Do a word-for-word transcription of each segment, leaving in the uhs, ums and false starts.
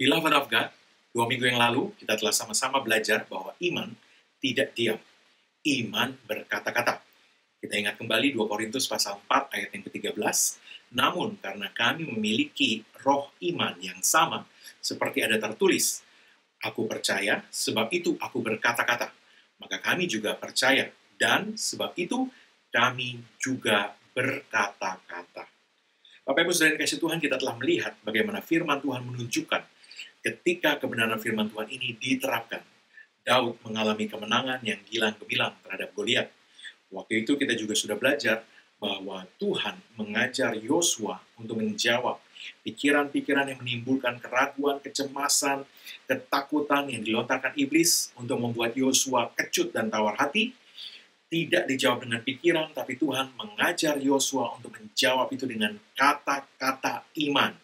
Beloved of God, dua minggu yang lalu kita telah sama-sama belajar bahwa iman tidak diam. Iman berkata-kata. Kita ingat kembali dua Korintus pasal empat ayat yang ke tiga belas. Namun karena kami memiliki roh iman yang sama, seperti ada tertulis, aku percaya, sebab itu aku berkata-kata. Maka kami juga percaya, dan sebab itu kami juga berkata-kata. Bapak, Ibu, Saudara kasih Tuhan, kita telah melihat bagaimana firman Tuhan menunjukkan ketika kebenaran firman Tuhan ini diterapkan. Daud mengalami kemenangan yang gilang-gemilang terhadap Goliat. Waktu itu kita juga sudah belajar bahwa Tuhan mengajar Yosua untuk menjawab pikiran-pikiran yang menimbulkan keraguan, kecemasan, ketakutan yang dilontarkan iblis untuk membuat Yosua kecut dan tawar hati. Tidak dijawab dengan pikiran, tapi Tuhan mengajar Yosua untuk menjawab itu dengan kata-kata iman.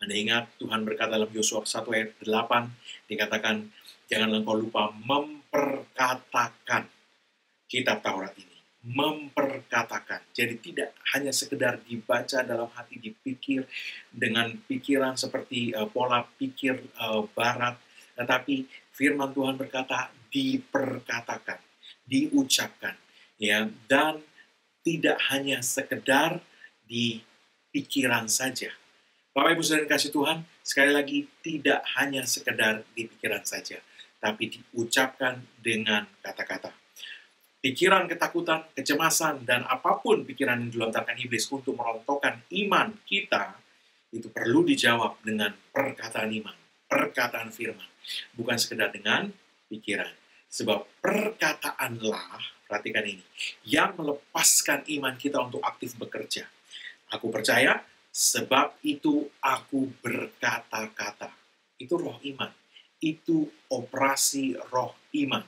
Anda ingat Tuhan berkata dalam Yosua satu ayat delapan, dikatakan, jangan engkau lupa memperkatakan kitab Taurat ini. Memperkatakan. Jadi tidak hanya sekedar dibaca dalam hati, dipikir dengan pikiran seperti uh, pola pikir uh, barat, tetapi firman Tuhan berkata diperkatakan, diucapkan, ya, dan tidak hanya sekedar di pikiran saja. Bapak Ibu Saudara kasih Tuhan, sekali lagi tidak hanya sekedar di pikiran saja, tapi diucapkan dengan kata-kata. Pikiran ketakutan, kecemasan, dan apapun pikiran yang dilontarkan iblis untuk merontokkan iman kita, itu perlu dijawab dengan perkataan iman, perkataan firman. Bukan sekedar dengan pikiran. Sebab perkataanlah, perhatikan ini, yang melepaskan iman kita untuk aktif bekerja. Aku percaya, sebab itu aku berkata-kata. Itu roh iman. Itu operasi roh iman.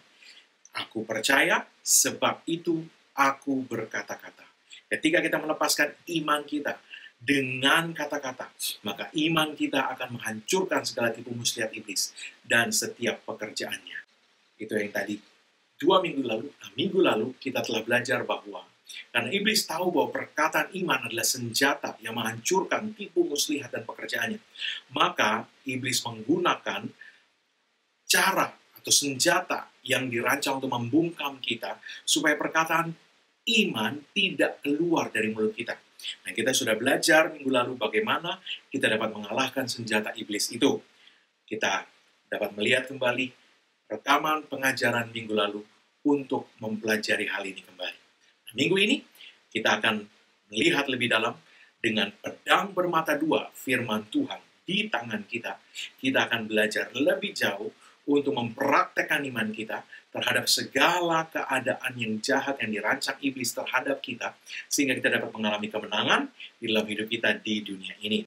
Aku percaya, sebab itu aku berkata-kata. Ketika kita melepaskan iman kita dengan kata-kata, maka iman kita akan menghancurkan segala tipu muslihat iblis dan setiap pekerjaannya. Itu yang tadi dua minggu lalu, nah, minggu lalu kita telah belajar bahwa karena iblis tahu bahwa perkataan iman adalah senjata yang menghancurkan tipu muslihat dan pekerjaannya, maka iblis menggunakan cara atau senjata yang dirancang untuk membungkam kita, supaya perkataan iman tidak keluar dari mulut kita. Nah, kita sudah belajar minggu lalu bagaimana kita dapat mengalahkan senjata iblis itu. Kita dapat melihat kembali rekaman pengajaran minggu lalu untuk mempelajari hal ini kembali. Nah, minggu ini kita akan melihat lebih dalam dengan pedang bermata dua firman Tuhan di tangan kita. Kita akan belajar lebih jauh untuk mempraktekkan iman kita terhadap segala keadaan yang jahat yang dirancang iblis terhadap kita, sehingga kita dapat mengalami kemenangan di dalam hidup kita di dunia ini.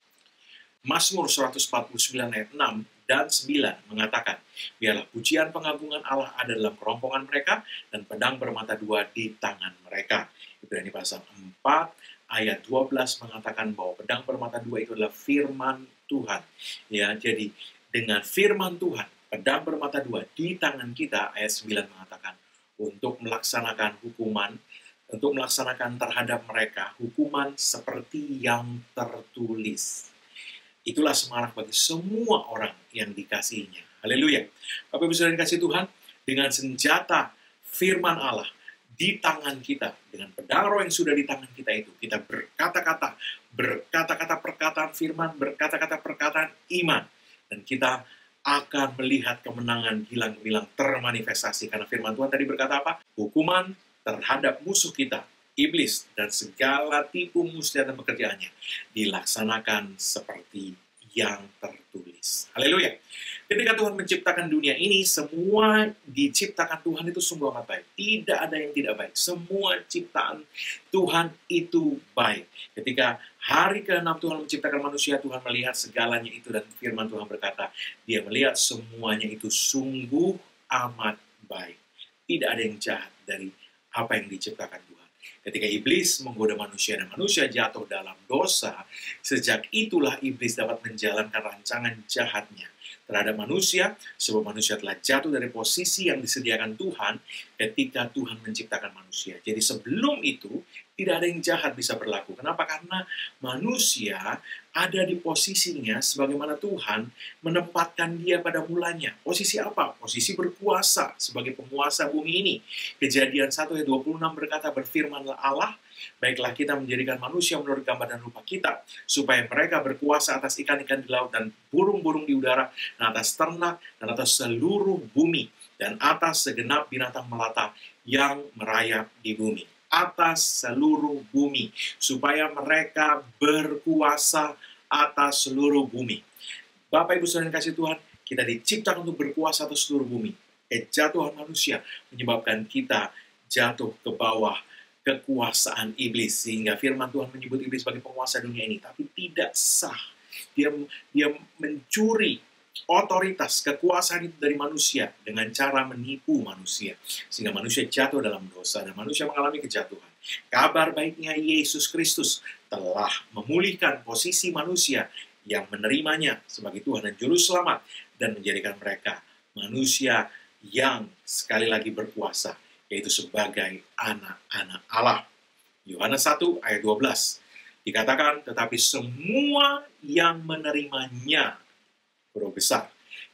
Mazmur seratus empat puluh sembilan ayat enam dan sembilan mengatakan, biarlah pujian pengagungan Allah ada dalam kerongkongan mereka, dan pedang bermata dua di tangan mereka. Ibrani pasal empat ayat dua belas mengatakan bahwa pedang bermata dua itu adalah firman Tuhan. Ya, jadi dengan firman Tuhan, pedang bermata dua di tangan kita, ayat sembilan mengatakan, untuk melaksanakan hukuman, untuk melaksanakan terhadap mereka hukuman seperti yang tertulis. Itulah semangat bagi semua orang yang dikasihinya. Haleluya. Bapak Ibu Saudara yang dikasihi Tuhan, dengan senjata firman Allah di tangan kita, dengan pedang roh yang sudah di tangan kita itu, kita berkata-kata, berkata-kata perkataan firman, berkata-kata perkataan iman, dan kita akan melihat kemenangan gilang-gilang termanifestasi. Karena firman Tuhan tadi berkata apa? Hukuman terhadap musuh kita, iblis, dan segala tipu muslihat dan pekerjaannya dilaksanakan seperti yang tertulis. Haleluya. Ketika Tuhan menciptakan dunia ini, semua diciptakan Tuhan itu sungguh amat baik. Tidak ada yang tidak baik. Semua ciptaan Tuhan itu baik. Ketika hari keenam Tuhan menciptakan manusia, Tuhan melihat segalanya itu, dan firman Tuhan berkata, dia melihat semuanya itu sungguh amat baik. Tidak ada yang jahat dari apa yang diciptakan Tuhan. Ketika iblis menggoda manusia dan manusia jatuh dalam dosa, sejak itulah iblis dapat menjalankan rancangan jahatnya terhadap manusia, sebab manusia telah jatuh dari posisi yang disediakan Tuhan ketika Tuhan menciptakan manusia. Jadi sebelum itu, tidak ada yang jahat bisa berlaku. Kenapa? Karena manusia ada di posisinya sebagaimana Tuhan menempatkan dia pada mulanya. Posisi apa? Posisi berkuasa sebagai penguasa bumi ini. Kejadian satu ayat dua puluh enam berkata, berfirmanlah Allah, baiklah kita menjadikan manusia menurut gambar dan rupa kita, supaya mereka berkuasa atas ikan-ikan di laut dan burung-burung di udara, dan atas ternak, dan atas seluruh bumi, dan atas segenap binatang melata yang merayap di bumi. Atas seluruh bumi, supaya mereka berkuasa atas seluruh bumi. Bapak, Ibu, Saudara yang kasih Tuhan, kita diciptakan untuk berkuasa atas seluruh bumi. Kejatuhan manusia menyebabkan kita jatuh ke bawah kekuasaan iblis, sehingga firman Tuhan menyebut iblis sebagai penguasa dunia ini, tapi tidak sah. Dia, dia mencuri otoritas, kekuasaan itu dari manusia dengan cara menipu manusia, sehingga manusia jatuh dalam dosa dan manusia mengalami kejatuhan. Kabar baiknya Yesus Kristus telah memulihkan posisi manusia yang menerimanya sebagai Tuhan dan Juru Selamat, dan menjadikan mereka manusia yang sekali lagi berkuasa, yaitu sebagai anak-anak Allah. Yohanes satu ayat dua belas dikatakan, tetapi semua yang menerimanya berubah besar,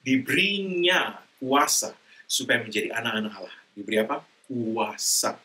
diberinya kuasa supaya menjadi anak-anak Allah. Diberi apa? Kuasa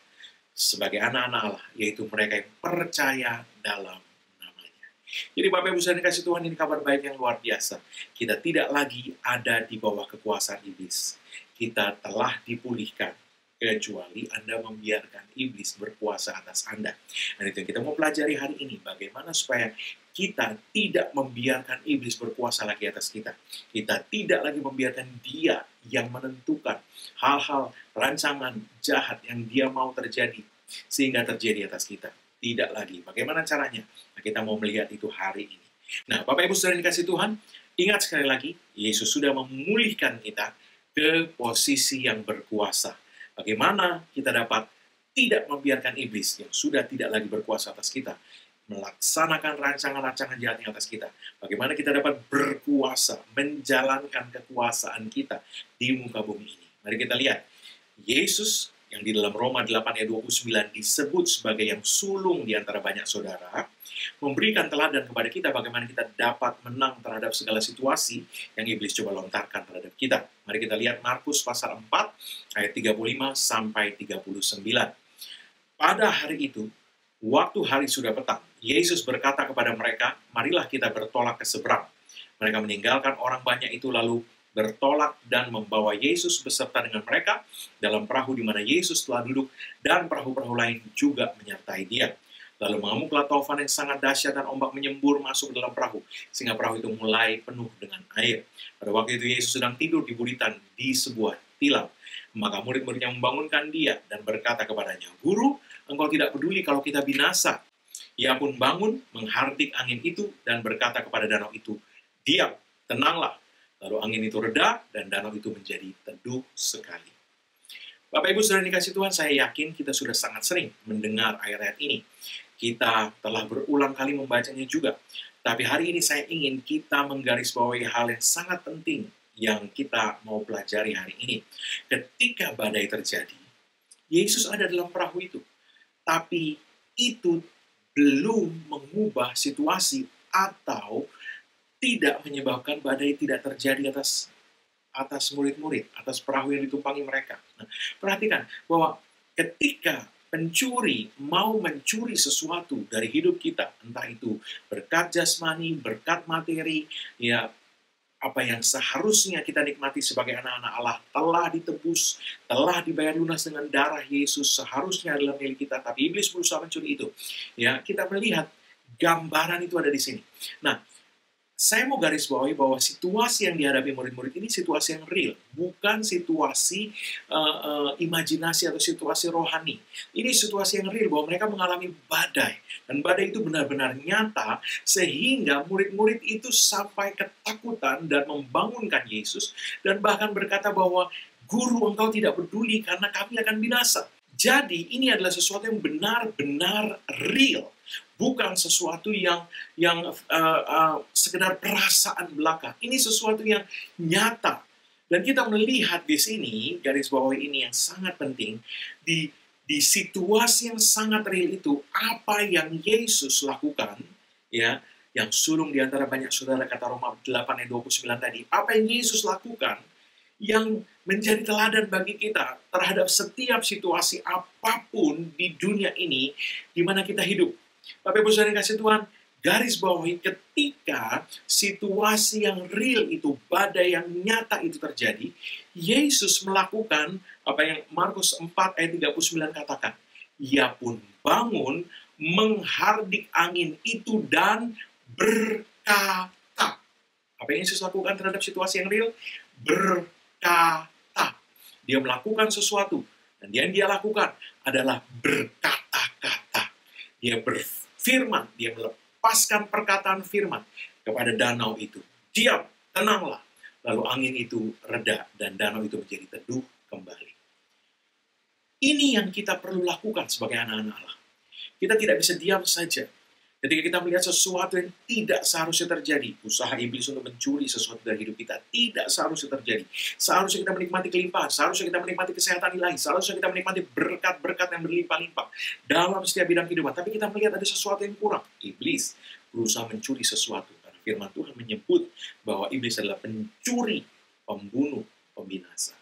sebagai anak-anak Allah, yaitu mereka yang percaya dalam namanya. Jadi Bapak Ibu Saudara dikasih Tuhan, ini kabar baik yang luar biasa. Kita tidak lagi ada di bawah kekuasaan iblis. Kita telah dipulihkan, kecuali Anda membiarkan iblis berkuasa atas Anda. Dan itu yang kita mau pelajari hari ini, bagaimana supaya kita tidak membiarkan iblis berkuasa lagi atas kita. Kita tidak lagi membiarkan dia yang menentukan hal-hal, rancangan jahat yang dia mau terjadi, sehingga terjadi atas kita. Tidak lagi. Bagaimana caranya? Nah, kita mau melihat itu hari ini. Nah, Bapak Ibu Saudara dikasih Tuhan, ingat sekali lagi, Yesus sudah memulihkan kita ke posisi yang berkuasa. Bagaimana kita dapat tidak membiarkan iblis yang sudah tidak lagi berkuasa atas kita melaksanakan rancangan-rancangan jahatnya atas kita. Bagaimana kita dapat berkuasa, menjalankan kekuasaan kita di muka bumi ini. Mari kita lihat, Yesus yang di dalam Roma delapan ayat dua puluh sembilan disebut sebagai yang sulung di antara banyak saudara, memberikan teladan kepada kita bagaimana kita dapat menang terhadap segala situasi yang iblis coba lontarkan terhadap kita. Mari kita lihat Markus pasal empat ayat tiga puluh lima sampai tiga puluh sembilan. Pada hari itu, waktu hari sudah petang, Yesus berkata kepada mereka, marilah kita bertolak ke seberang. Mereka meninggalkan orang banyak itu lalu bertolak dan membawa Yesus beserta dengan mereka dalam perahu di mana Yesus telah duduk, dan perahu-perahu lain juga menyertai dia. Lalu mengamuklah taufan yang sangat dahsyat dan ombak menyembur masuk ke dalam perahu, sehingga perahu itu mulai penuh dengan air. Pada waktu itu Yesus sedang tidur di buritan di sebuah tilam. Maka murid-muridnya membangunkan dia dan berkata kepadanya, Guru, Engkau tidak peduli kalau kita binasa. Ia pun bangun, menghardik angin itu, dan berkata kepada danau itu, diam, tenanglah. Lalu angin itu reda, dan danau itu menjadi teduh sekali. Bapak, Ibu, Saudara dikasih Tuhan, saya yakin kita sudah sangat sering mendengar ayat-ayat ini. Kita telah berulang kali membacanya juga. Tapi hari ini saya ingin kita menggarisbawahi hal yang sangat penting yang kita mau pelajari hari ini. Ketika badai terjadi, Yesus ada dalam perahu itu. Tapi itu belum mengubah situasi atau tidak menyebabkan badai tidak terjadi atas atas murid-murid, atas perahu yang ditumpangi mereka. Nah, perhatikan bahwa ketika pencuri mau mencuri sesuatu dari hidup kita, entah itu berkat jasmani, berkat materi, ya apa yang seharusnya kita nikmati sebagai anak-anak Allah telah ditebus, telah dibayar lunas dengan darah Yesus, seharusnya adalah milik kita, tapi iblis berusaha mencuri itu. Ya, kita melihat gambaran itu ada di sini. Nah, saya mau garis bawahi bahwa situasi yang dihadapi murid-murid ini situasi yang real, bukan situasi uh, uh, imajinasi atau situasi rohani. Ini situasi yang real, bahwa mereka mengalami badai, dan badai itu benar-benar nyata, sehingga murid-murid itu sampai ketakutan dan membangunkan Yesus, dan bahkan berkata bahwa, Guru, Engkau tidak peduli karena kami akan binasa. Jadi, ini adalah sesuatu yang benar-benar real, bukan sesuatu yang yang uh, uh, sekedar perasaan belaka. Ini sesuatu yang nyata. Dan kita melihat di sini, garis bawah ini yang sangat penting, di di situasi yang sangat real itu, apa yang Yesus lakukan, ya, yang sulung di antara banyak saudara, kata Roma delapan ayat dua puluh sembilan tadi, apa yang Yesus lakukan yang menjadi teladan bagi kita terhadap setiap situasi apapun di dunia ini di mana kita hidup. Bapak Ibu Saudara yang kasih Tuhan, garis bawahi, ketika situasi yang real itu, badai yang nyata itu terjadi, Yesus melakukan apa yang Markus empat ayat tiga puluh sembilan katakan, ia pun bangun, menghardik angin itu dan berkata. Apa yang Yesus lakukan terhadap situasi yang real? Berkata. Dia melakukan sesuatu, dan yang dia lakukan adalah berkata-kata. Dia berfirman, dia melepaskan perkataan firman kepada danau itu. Diam, tenanglah. Lalu angin itu reda, dan danau itu menjadi teduh kembali. Ini yang kita perlu lakukan sebagai anak-anak Allah. Kita tidak bisa diam saja. Ketika kita melihat sesuatu yang tidak seharusnya terjadi, usaha iblis untuk mencuri sesuatu dari hidup kita tidak seharusnya terjadi. Seharusnya kita menikmati kelimpahan, seharusnya kita menikmati kesehatan ilahi, seharusnya kita menikmati berkat-berkat yang berlimpah-limpah dalam setiap bidang kehidupan. Tapi kita melihat ada sesuatu yang kurang. Iblis berusaha mencuri sesuatu. Karena firman Tuhan menyebut bahwa iblis adalah pencuri, pembunuh, pembinasa.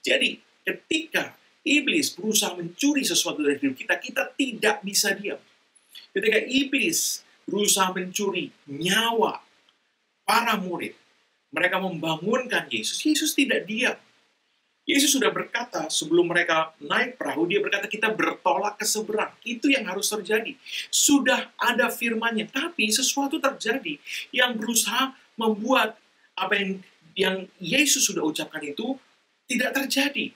Jadi, ketika iblis berusaha mencuri sesuatu dari hidup kita, kita tidak bisa diam. Ketika iblis berusaha mencuri nyawa para murid, mereka membangunkan Yesus. Yesus tidak diam. Yesus sudah berkata sebelum mereka naik perahu, dia berkata, kita bertolak ke seberang. Itu yang harus terjadi. Sudah ada firman-Nya, tapi sesuatu terjadi yang berusaha membuat apa yang, yang Yesus sudah ucapkan itu tidak terjadi.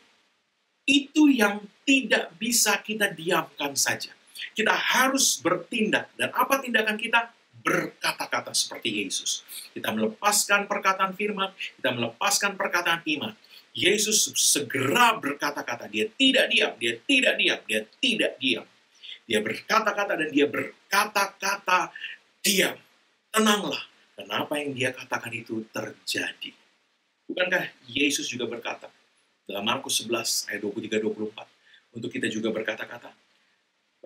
Itu yang tidak bisa kita diamkan saja. Kita harus bertindak, dan apa tindakan kita? Berkata-kata seperti Yesus. Kita melepaskan perkataan firman, kita melepaskan perkataan iman. Yesus segera berkata-kata, dia tidak diam, dia tidak diam, dia tidak diam. Dia berkata-kata dan dia berkata-kata diam. Tenanglah, kenapa yang dia katakan itu terjadi. Bukankah Yesus juga berkata dalam Markus sebelas ayat dua puluh tiga sampai dua puluh empat, untuk kita juga berkata-kata,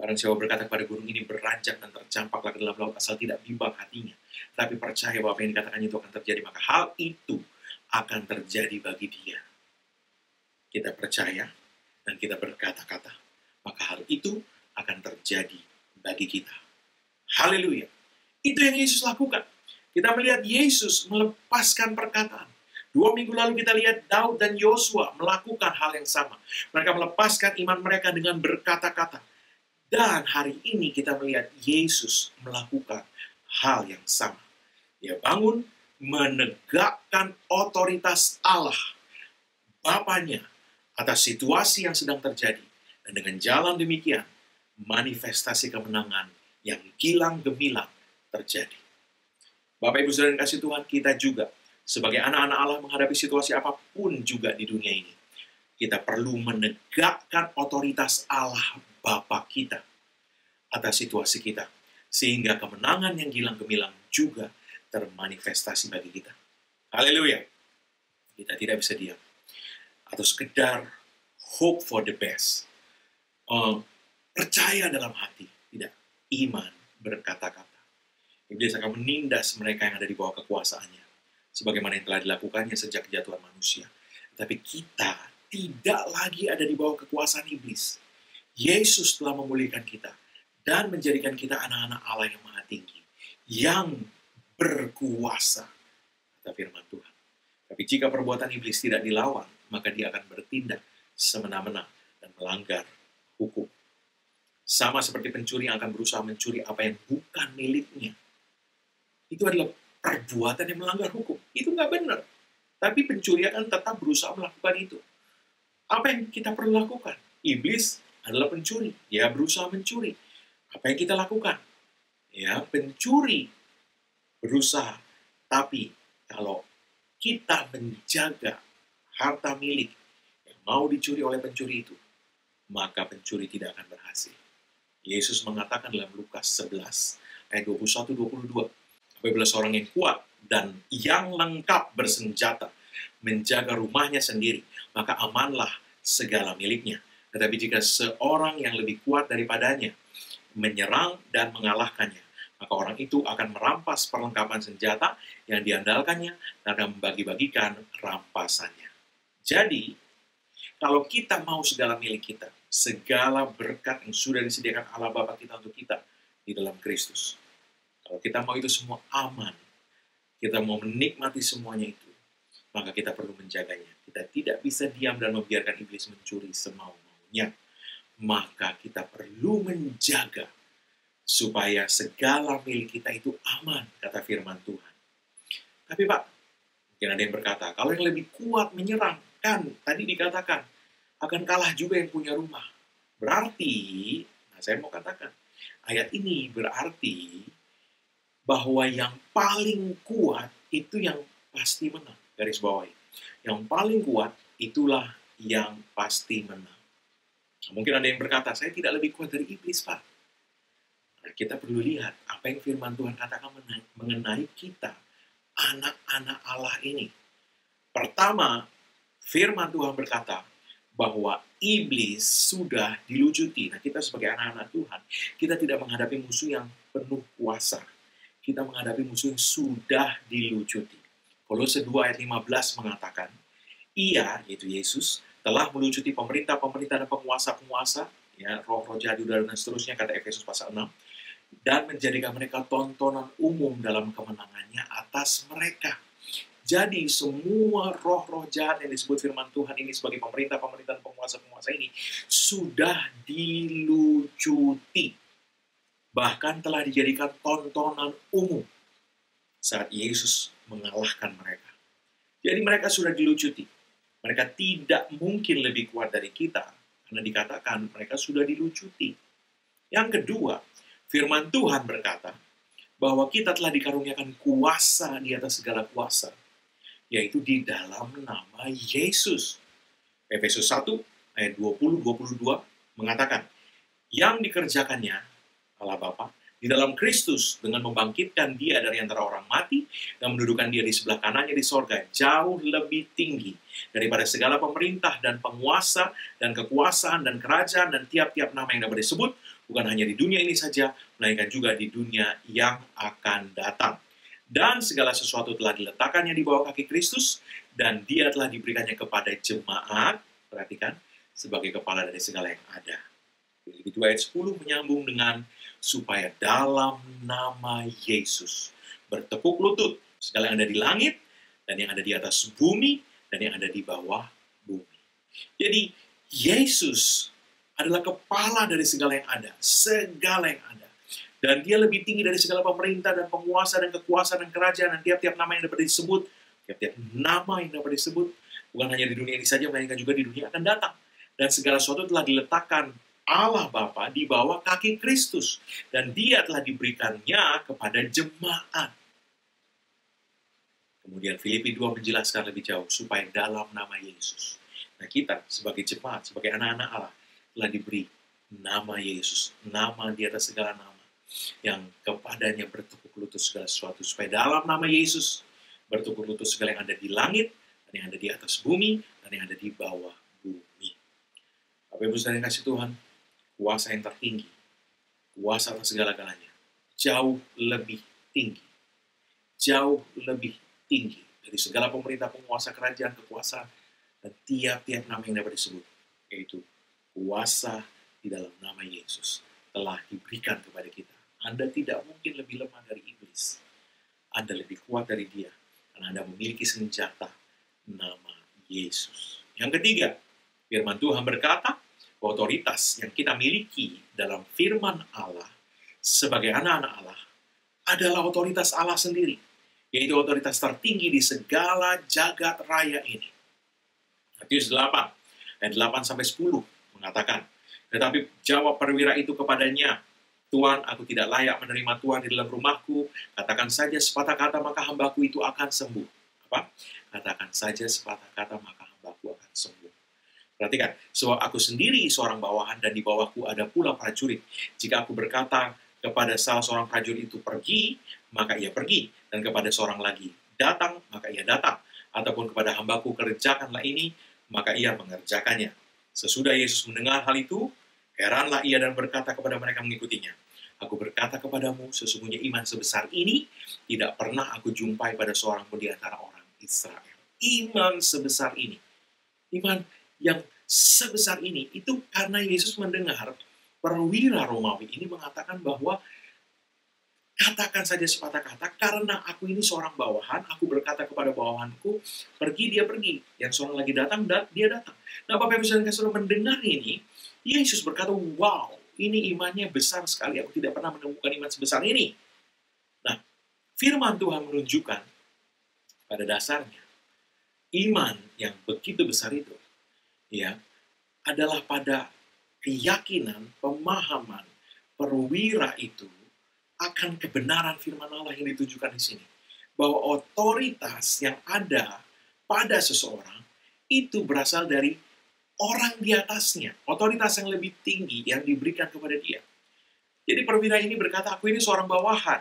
barang siapa berkata kepada gunung ini, beranjak dan tercampaklah ke dalam laut, asal tidak bimbang hatinya, tapi percaya bahwa apa yang dikatakannya itu akan terjadi, maka hal itu akan terjadi bagi dia. Kita percaya dan kita berkata-kata, maka hal itu akan terjadi bagi kita. Haleluya. Itu yang Yesus lakukan. Kita melihat Yesus melepaskan perkataan. Dua minggu lalu kita lihat Daud dan Yosua melakukan hal yang sama. Mereka melepaskan iman mereka dengan berkata-kata. Dan hari ini kita melihat Yesus melakukan hal yang sama. Dia bangun, menegakkan otoritas Allah, Bapanya, atas situasi yang sedang terjadi. Dan dengan jalan demikian, manifestasi kemenangan yang gilang gemilang terjadi. Bapak, Ibu, Saudara yang kasih Tuhan, kita juga sebagai anak-anak Allah menghadapi situasi apapun juga di dunia ini. Kita perlu menegakkan otoritas Allah Bapa kita atas situasi kita, sehingga kemenangan yang gilang gemilang juga termanifestasi bagi kita. Haleluya. Kita tidak bisa diam atau sekedar hope for the best, um, percaya dalam hati, tidak, iman, berkata-kata. Iblis akan menindas mereka yang ada di bawah kekuasaannya, sebagaimana yang telah dilakukannya sejak kejatuhan manusia. Tapi kita tidak lagi ada di bawah kekuasaan iblis. Yesus telah memulihkan kita dan menjadikan kita anak-anak Allah yang maha tinggi, yang berkuasa, kata firman Tuhan. Tapi jika perbuatan iblis tidak dilawan, maka dia akan bertindak semena-mena dan melanggar hukum. Sama seperti pencuri yang akan berusaha mencuri apa yang bukan miliknya. Itu adalah perbuatan yang melanggar hukum. Itu nggak benar. Tapi pencuri akan tetap berusaha melakukan itu. Apa yang kita perlu lakukan? Iblis adalah pencuri. Dia berusaha mencuri. Apa yang kita lakukan? Ya, pencuri berusaha. Tapi kalau kita menjaga harta milik yang mau dicuri oleh pencuri itu, maka pencuri tidak akan berhasil. Yesus mengatakan dalam Lukas sebelas ayat dua puluh satu sampai dua puluh dua, apabila seorang yang kuat dan yang lengkap bersenjata menjaga rumahnya sendiri, maka amanlah segala miliknya. Tetapi jika seorang yang lebih kuat daripadanya menyerang dan mengalahkannya, maka orang itu akan merampas perlengkapan senjata yang diandalkannya dan akan membagi-bagikan rampasannya. Jadi, kalau kita mau segala milik kita, segala berkat yang sudah disediakan Allah Bapa kita untuk kita di dalam Kristus, kalau kita mau itu semua aman, kita mau menikmati semuanya itu, maka kita perlu menjaganya. Kita tidak bisa diam dan membiarkan iblis mencuri semau-maunya. Maka kita perlu menjaga supaya segala milik kita itu aman, kata firman Tuhan. Tapi Pak, mungkin ada yang berkata, kalau yang lebih kuat menyerang, kan tadi dikatakan, akan kalah juga yang punya rumah. Berarti, nah saya mau katakan, ayat ini berarti bahwa yang paling kuat itu yang pasti menang. Garis bawahi. Yang paling kuat itulah yang pasti menang. Nah, mungkin ada yang berkata, saya tidak lebih kuat dari iblis, Pak. Nah, kita perlu lihat apa yang firman Tuhan katakan mengenai kita, anak-anak Allah ini. Pertama, firman Tuhan berkata bahwa iblis sudah dilucuti. Nah, kita sebagai anak-anak Tuhan, kita tidak menghadapi musuh yang penuh kuasa. Kita menghadapi musuh yang sudah dilucuti. Kolose dua ayat lima belas mengatakan, ia, yaitu Yesus, telah melucuti pemerintah-pemerintah dan penguasa-penguasa, ya, roh-roh jahat di udara dan seterusnya, kata Efesus pasal enam, dan menjadikan mereka tontonan umum dalam kemenangannya atas mereka. Jadi semua roh-roh jahat yang disebut firman Tuhan ini sebagai pemerintah-pemerintah penguasa-penguasa ini sudah dilucuti. Bahkan telah dijadikan tontonan umum saat Yesus mengalahkan mereka. Jadi mereka sudah dilucuti. Mereka tidak mungkin lebih kuat dari kita karena dikatakan mereka sudah dilucuti. Yang kedua, firman Tuhan berkata bahwa kita telah dikaruniakan kuasa di atas segala kuasa, yaitu di dalam nama Yesus. Efesus satu, ayat dua puluh sampai dua puluh dua mengatakan, yang dikerjakannya Allah Bapa di dalam Kristus dengan membangkitkan dia dari antara orang mati dan mendudukan dia di sebelah kanannya di sorga, jauh lebih tinggi daripada segala pemerintah dan penguasa dan kekuasaan dan kerajaan dan tiap-tiap nama yang dapat disebut, bukan hanya di dunia ini saja, melainkan juga di dunia yang akan datang. Dan segala sesuatu telah diletakkannya di bawah kaki Kristus, dan dia telah diberikannya kepada jemaat, perhatikan, sebagai kepala dari segala yang ada. Jadi dua ayat sepuluh menyambung dengan supaya dalam nama Yesus bertekuk lutut segala yang ada di langit dan yang ada di atas bumi dan yang ada di bawah bumi. Jadi Yesus adalah kepala dari segala yang ada, segala yang ada. Dan dia lebih tinggi dari segala pemerintah dan penguasa dan kekuasaan dan kerajaan dan tiap-tiap nama yang dapat disebut, tiap-tiap nama yang dapat disebut, bukan hanya di dunia ini saja, melainkan juga di dunia akan datang. Dan segala sesuatu telah diletakkan Allah Bapa di bawah kaki Kristus, dan dia telah diberikannya kepada jemaat. Kemudian Filipi dua menjelaskan lebih jauh, supaya dalam nama Yesus. Nah kita sebagai jemaat, sebagai anak-anak Allah, telah diberi nama Yesus, nama di atas segala nama, yang kepadanya bertukuk lutut segala sesuatu, supaya dalam nama Yesus bertukuk lutut segala yang ada di langit, dan yang ada di atas bumi, dan yang ada di bawah bumi. Bapak Ibu saudara yang kasih Tuhan, kuasa yang tertinggi, kuasa atas segala-galanya, jauh lebih tinggi, jauh lebih tinggi dari segala pemerintah, penguasa, kerajaan, kekuasaan, dan tiap-tiap nama yang dapat disebut, yaitu kuasa di dalam nama Yesus telah diberikan kepada kita. Anda tidak mungkin lebih lemah dari iblis, Anda lebih kuat dari dia, karena Anda memiliki senjata nama Yesus. Yang ketiga, firman Tuhan berkata, otoritas yang kita miliki dalam firman Allah sebagai anak-anak Allah adalah otoritas Allah sendiri, yaitu otoritas tertinggi di segala jagat raya ini. Matius delapan, ayat delapan sampai sepuluh mengatakan, tetapi jawab perwira itu kepadanya, Tuan, aku tidak layak menerima Tuhan di dalam rumahku, katakan saja sepatah kata maka hambaku itu akan sembuh. Apa? Katakan saja sepatah kata maka hambaku akan sembuh. Perhatikan, sebab aku sendiri seorang bawahan dan di bawahku ada pula prajurit. Jika aku berkata kepada salah seorang prajurit itu pergi, maka ia pergi. Dan kepada seorang lagi datang, maka ia datang. Ataupun kepada hambaku kerjakanlah ini, maka ia mengerjakannya. Sesudah Yesus mendengar hal itu, heranlah ia dan berkata kepada mereka mengikutinya, "Aku berkata kepadamu, sesungguhnya iman sebesar ini tidak pernah aku jumpai pada seorang pun di antara orang Israel." Iman sebesar ini. Iman yang sebesar ini. Itu karena Yesus mendengar perwira Romawi ini mengatakan bahwa katakan saja sepatah kata, karena aku ini seorang bawahan, aku berkata kepada bawahanku, pergi, dia pergi. Yang seorang lagi datang, dia datang. Nah, Bapak Ibu Saudara Saudara mendengar ini, Yesus berkata, wow, ini imannya besar sekali, aku tidak pernah menemukan iman sebesar ini. Nah, firman Tuhan menunjukkan, pada dasarnya, iman yang begitu besar itu, ya, adalah pada keyakinan, pemahaman, perwira itu, akan kebenaran firman Allah yang ditujukan di sini. Bahwa otoritas yang ada pada seseorang, itu berasal dari orang di atasnya, otoritas yang lebih tinggi yang diberikan kepada dia. Jadi perwira ini berkata, aku ini seorang bawahan.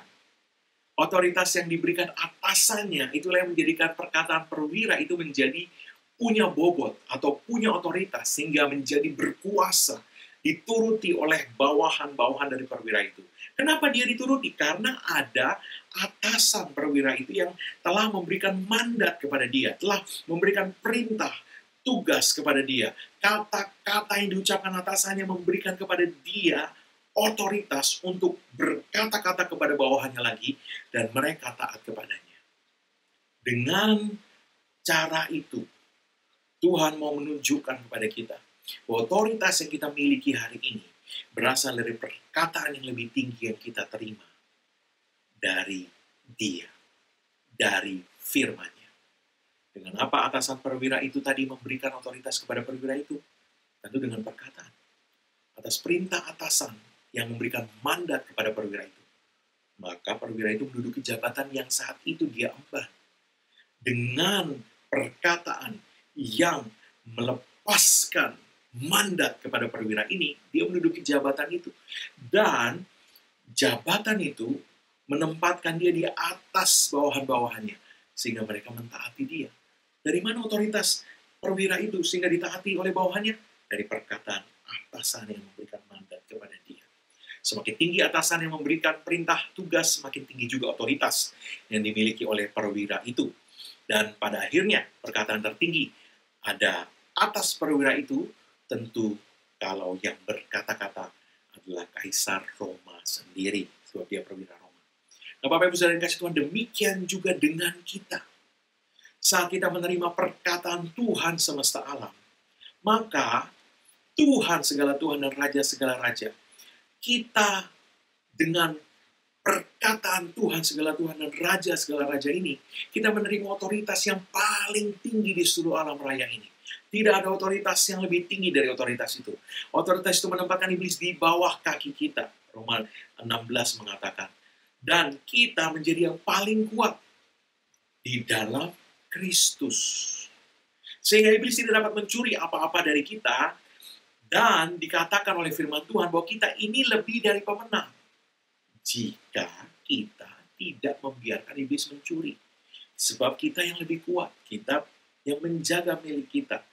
Otoritas yang diberikan atasannya, itulah yang menjadikan perkataan perwira itu menjadi punya bobot, atau punya otoritas, sehingga menjadi berkuasa, dituruti oleh bawahan-bawahan dari perwira itu. Kenapa dia dituruti? Karena ada atasan perwira itu yang telah memberikan mandat kepada dia, telah memberikan perintah, tugas kepada dia, kata-kata yang diucapkan atasannya memberikan kepada dia otoritas untuk berkata-kata kepada bawahannya lagi, dan mereka taat kepadanya. Dengan cara itu, Tuhan mau menunjukkan kepada kita bahwa otoritas yang kita miliki hari ini berasal dari perkataan yang lebih tinggi yang kita terima dari dia, dari firman-Nya. Dengan apa atasan perwira itu tadi memberikan otoritas kepada perwira itu? Tentu dengan perkataan. Atas perintah atasan yang memberikan mandat kepada perwira itu. Maka perwira itu menduduki jabatan yang saat itu dia emban. Dengan perkataan yang melepaskan mandat kepada perwira ini, dia menduduki jabatan itu. Dan jabatan itu menempatkan dia di atas bawahan-bawahannya. Sehingga mereka mentaati dia. Dari mana otoritas perwira itu sehingga ditaati oleh bawahannya? Dari perkataan atasan yang memberikan mandat kepada dia. Semakin tinggi atasan yang memberikan perintah tugas, semakin tinggi juga otoritas yang dimiliki oleh perwira itu. Dan pada akhirnya, perkataan tertinggi ada atas perwira itu, tentu kalau yang berkata-kata adalah Kaisar Roma sendiri, sebab dia perwira Roma. Nah, Bapak Ibu Saudara yang kasih Tuhan, demikian juga dengan kita. Saat kita menerima perkataan Tuhan semesta alam, maka Tuhan segala Tuhan dan Raja segala Raja, kita dengan perkataan Tuhan segala Tuhan dan Raja segala Raja ini, kita menerima otoritas yang paling tinggi di seluruh alam raya ini. Tidak ada otoritas yang lebih tinggi dari otoritas itu. Otoritas itu menempatkan iblis di bawah kaki kita. Roma enam belas mengatakan, dan kita menjadi yang paling kuat di dalam Kristus. Sehingga iblis tidak dapat mencuri apa-apa dari kita, dan dikatakan oleh firman Tuhan bahwa kita ini lebih dari pemenang. Jika kita tidak membiarkan iblis mencuri. Sebab kita yang lebih kuat, kita yang menjaga milik kita.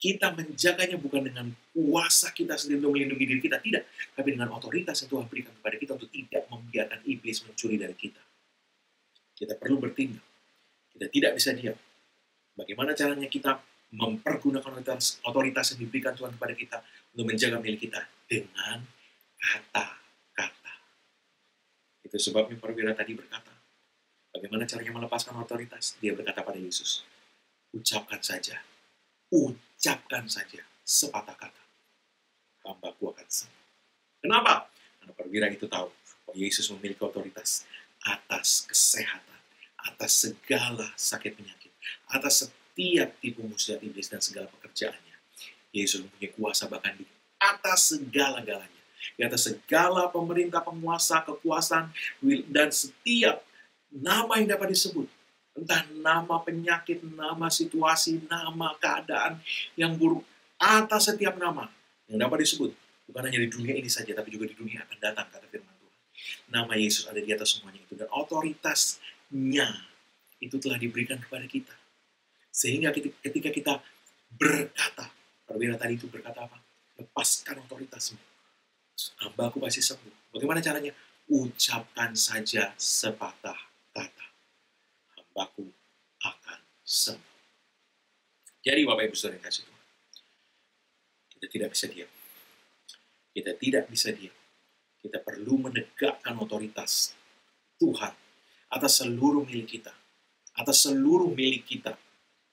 Kita menjaganya bukan dengan kuasa kita sendiri untuk melindungi diri kita, tidak. Tapi dengan otoritas yang Tuhan berikan kepada kita untuk tidak membiarkan iblis mencuri dari kita. Kita perlu bertindak. Kita tidak bisa diam. Bagaimana caranya kita mempergunakan otoritas, otoritas yang diberikan Tuhan kepada kita untuk menjaga milik kita? Dengan kata-kata. Itu sebabnya perwira tadi berkata, bagaimana caranya melepaskan otoritas? Dia berkata pada Yesus, ucapkan saja. Ucapkan saja sepatah kata, hambaku akan sembuh. Kenapa? Karena perwira itu tahu bahwa Yesus memiliki otoritas atas kesehatan, atas segala sakit penyakit, atas setiap tipu muslihat iblis dan segala pekerjaannya. Yesus mempunyai kuasa bahkan di atas segala-galanya, di atas segala pemerintah, penguasa, kekuasaan, dan setiap nama yang dapat disebut. Entah nama penyakit, nama situasi, nama keadaan yang buruk, atas setiap nama yang dapat disebut. Bukan hanya di dunia ini saja, tapi juga di dunia akan datang, kata firman Tuhan. Nama Yesus ada di atas semuanya itu. Dan otoritasnya itu telah diberikan kepada kita. Sehingga ketika kita berkata, Perwira tadi itu berkata apa? Lepaskan otoritasmu. Hamba aku pasti sembuh. Bagaimana caranya? Ucapkan saja sepatah kata. Hambaku akan sembuh. Jadi Bapak Ibu Saudara kasih Tuhan. Kita tidak bisa diam. Kita tidak bisa diam. Kita perlu menegakkan otoritas Tuhan atas seluruh milik kita. Atas seluruh milik kita.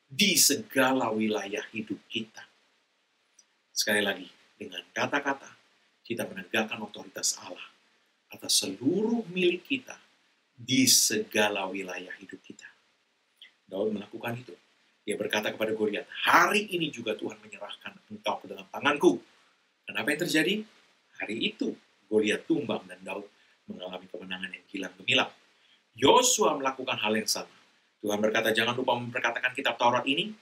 Di segala wilayah hidup kita. Sekali lagi, dengan kata-kata, kita menegakkan otoritas Allah atas seluruh milik kita di segala wilayah hidup kita. Daud melakukan itu. Dia berkata kepada Goliat, hari ini juga Tuhan menyerahkan engkau ke dalam tanganku. Dan apa yang terjadi? Hari itu Goliat tumbang dan Daud mengalami kemenangan yang kilang gemilang. Yosua melakukan hal yang sama. Tuhan berkata, jangan lupa memperkatakan kitab Taurat ini.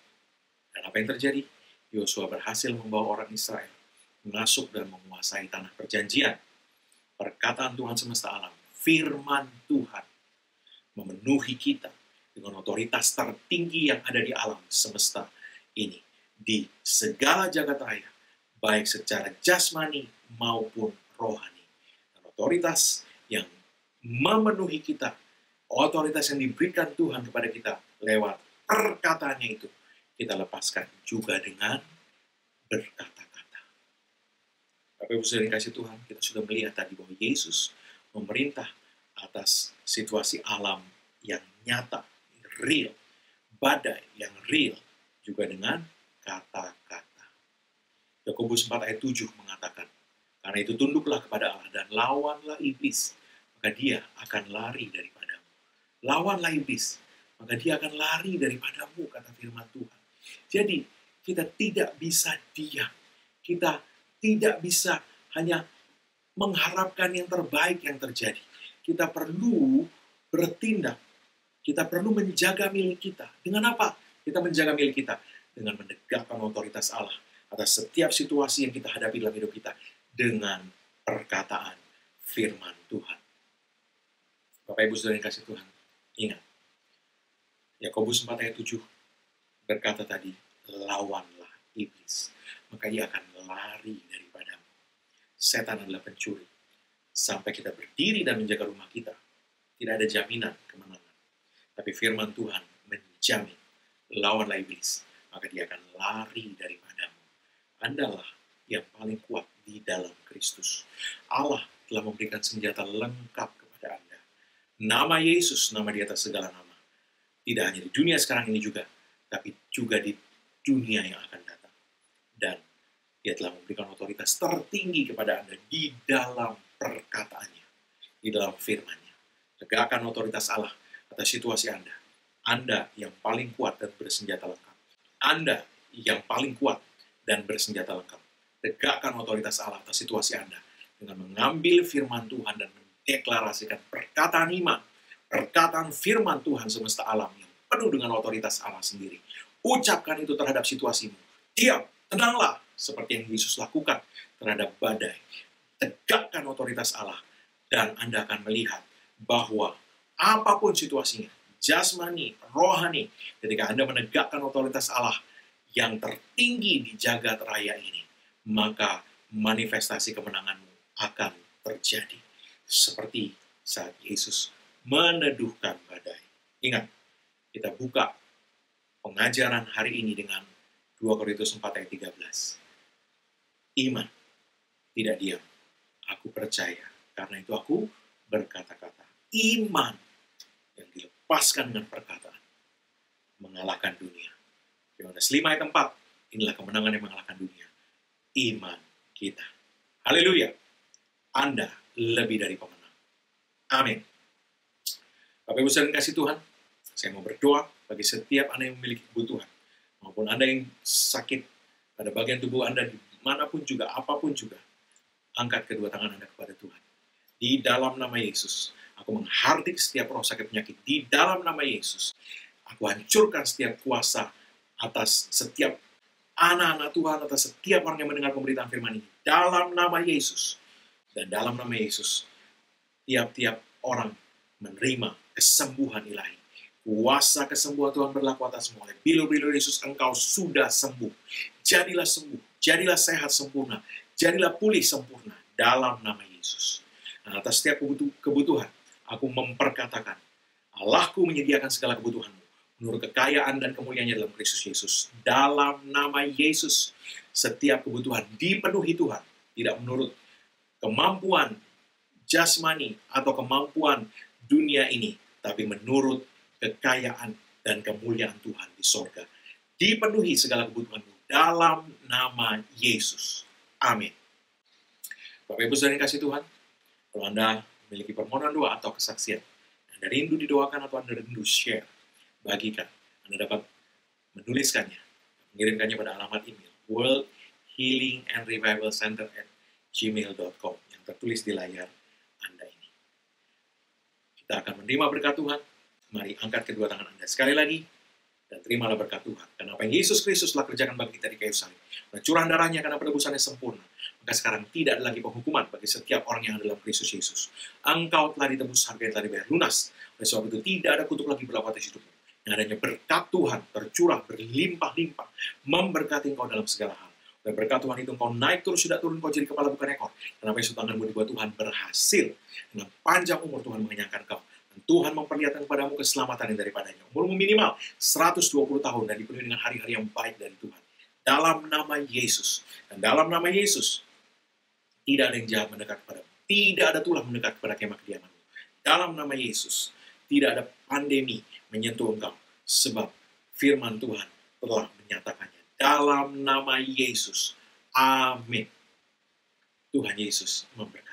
Dan apa yang terjadi? Yosua berhasil membawa orang Israel masuk dan menguasai tanah perjanjian. Perkataan Tuhan semesta alam, firman Tuhan, memenuhi kita dengan otoritas tertinggi yang ada di alam semesta ini. Di segala jagat raya, baik secara jasmani maupun rohani. Dan otoritas yang memenuhi kita, otoritas yang diberikan Tuhan kepada kita lewat perkataannya itu, kita lepaskan juga dengan berkata-kata. Bapak Ibu Saudara dikasih Tuhan, kita sudah melihat tadi bahwa Yesus memerintah atas situasi alam yang nyata, real, badai yang real, juga dengan kata-kata. Yakobus empat ayat tujuh mengatakan, karena itu tunduklah kepada Allah dan lawanlah iblis, maka dia akan lari daripada. Lawanlah iblis, maka dia akan lari daripadamu, kata firman Tuhan. Jadi, kita tidak bisa diam. Kita tidak bisa hanya mengharapkan yang terbaik yang terjadi. Kita perlu bertindak. Kita perlu menjaga milik kita. Dengan apa? Kita menjaga milik kita. Dengan menegakkan otoritas Allah atas setiap situasi yang kita hadapi dalam hidup kita. Dengan perkataan firman Tuhan. Bapak Ibu Saudara yang kasih Tuhan. Ingat, Yakobus empat ayat tujuh berkata tadi, lawanlah iblis, maka ia akan lari daripadamu. Setan adalah pencuri. Sampai kita berdiri dan menjaga rumah kita, tidak ada jaminan kemenangan. Tapi firman Tuhan menjamin, lawanlah iblis, maka dia akan lari daripadamu. Andalah yang paling kuat di dalam Kristus. Allah telah memberikan senjata lengkap. Nama Yesus, nama di atas segala nama. Tidak hanya di dunia sekarang ini juga, tapi juga di dunia yang akan datang. Dan dia telah memberikan otoritas tertinggi kepada Anda di dalam perkataannya, di dalam firman-Nya. Tegakkan otoritas Allah atas situasi Anda. Anda yang paling kuat dan bersenjata lengkap. Anda yang paling kuat dan bersenjata lengkap. Tegakkan otoritas Allah atas situasi Anda dengan mengambil firman Tuhan dan deklarasikan perkataan iman, perkataan firman Tuhan semesta alam yang penuh dengan otoritas Allah sendiri. Ucapkan itu terhadap situasimu. Diam, tenanglah, seperti yang Yesus lakukan terhadap badai. Tegakkan otoritas Allah, dan Anda akan melihat bahwa apapun situasinya, jasmani, rohani, ketika Anda menegakkan otoritas Allah yang tertinggi di jagat raya ini, maka manifestasi kemenanganmu akan terjadi. Seperti saat Yesus meneduhkan badai. Ingat, kita buka pengajaran hari ini dengan dua Korintus empat ayat tiga belas. Iman, tidak diam. Aku percaya, karena itu aku berkata-kata. Iman yang dilepaskan dengan perkataan mengalahkan dunia. Yohanes lima ayat empat, inilah kemenangan yang mengalahkan dunia. Iman kita. Haleluya. Anda lebih dari pemenang. Amin. Bapak Ibu Saudara kasih Tuhan, saya mau berdoa bagi setiap Anda yang memiliki kebutuhan, maupun Anda yang sakit pada bagian tubuh Anda, dimanapun juga, apapun juga, angkat kedua tangan Anda kepada Tuhan. Di dalam nama Yesus, aku menghardik setiap roh sakit penyakit. Di dalam nama Yesus, aku hancurkan setiap kuasa atas setiap anak-anak Tuhan, atas setiap orang yang mendengar pemberitaan firman ini. Dalam nama Yesus. Dan dalam nama Yesus, tiap-tiap orang menerima kesembuhan ilahi. Kuasa kesembuhan Tuhan berlaku atasmu. Oleh bilur-bilur Yesus, engkau sudah sembuh. Jadilah sembuh, jadilah sehat sempurna, jadilah pulih sempurna dalam nama Yesus. Nah, atas setiap kebutuhan, aku memperkatakan, Allahku menyediakan segala kebutuhanmu menurut kekayaan dan kemuliaannya dalam Kristus Yesus. Dalam nama Yesus, setiap kebutuhan dipenuhi Tuhan, tidak menurut kemampuan jasmani atau kemampuan dunia ini, tapi menurut kekayaan dan kemuliaan Tuhan di sorga. Dipenuhi segala kebutuhanmu dalam nama Yesus. Amin. Bapak Ibu saudara yang kasih Tuhan, kalau Anda memiliki permohonan doa atau kesaksian, Anda rindu didoakan atau Anda rindu share, bagikan. Anda dapat menuliskannya, mengirimkannya pada alamat email World Healing and Revival Center at gmail dot com yang tertulis di layar Anda ini. Kita akan menerima berkat Tuhan. Mari angkat kedua tangan Anda sekali lagi dan terimalah berkat Tuhan. Karena apa yang Yesus Kristus telah kerjakan bagi kita di kayu salib, curahan darahnya karena penebusannya sempurna, maka sekarang tidak ada lagi penghukuman bagi setiap orang yang ada dalam Kristus Yesus. Engkau telah ditebus, harganya telah dibayar lunas. Oleh sebab itu tidak ada kutuk lagi berlaku atas hidupmu. Dan adanya berkat Tuhan tercurah berlimpah-limpah, memberkati engkau dalam segala hal. Dan berkat Tuhan itu engkau naik turun, sudah turun, engkau jadi kepala bukan ekor. Karena apa yang sudah tanganmu dibuat Tuhan berhasil. Dengan panjang umur Tuhan mengenyangkan engkau. Dan Tuhan memperlihatkan kepadamu keselamatan yang daripadanya. Umurmu minimal seratus dua puluh tahun dan dipenuhi dengan hari-hari yang baik dari Tuhan. Dalam nama Yesus. Dan dalam nama Yesus, tidak ada yang jahat mendekat kepadamu. Tidak ada tulah mendekat kepada kemah kediamanmu. Dalam nama Yesus, tidak ada pandemi menyentuh engkau, sebab firman Tuhan telah menyatakannya. Dalam nama Yesus, amin. Tuhan Yesus memberkati.